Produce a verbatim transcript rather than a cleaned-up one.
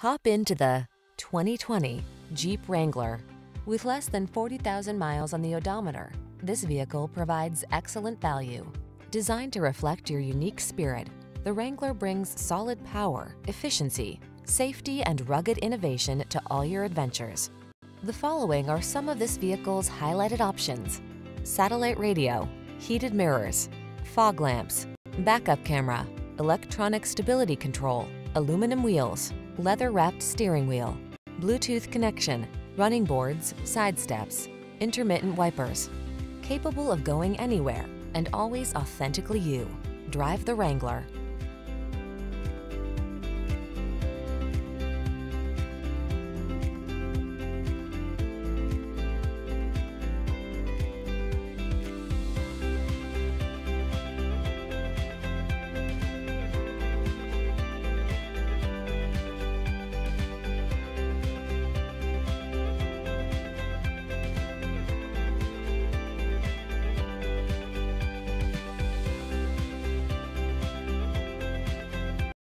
Hop into the twenty twenty Jeep Wrangler. With less than forty thousand miles on the odometer, this vehicle provides excellent value. Designed to reflect your unique spirit, the Wrangler brings solid power, efficiency, safety, and rugged innovation to all your adventures. The following are some of this vehicle's highlighted options: satellite radio, heated mirrors, fog lamps, backup camera, electronic stability control, aluminum wheels, leather-wrapped steering wheel, Bluetooth connection, running boards, side steps, intermittent wipers. Capable of going anywhere and always authentically you. Drive the Wrangler.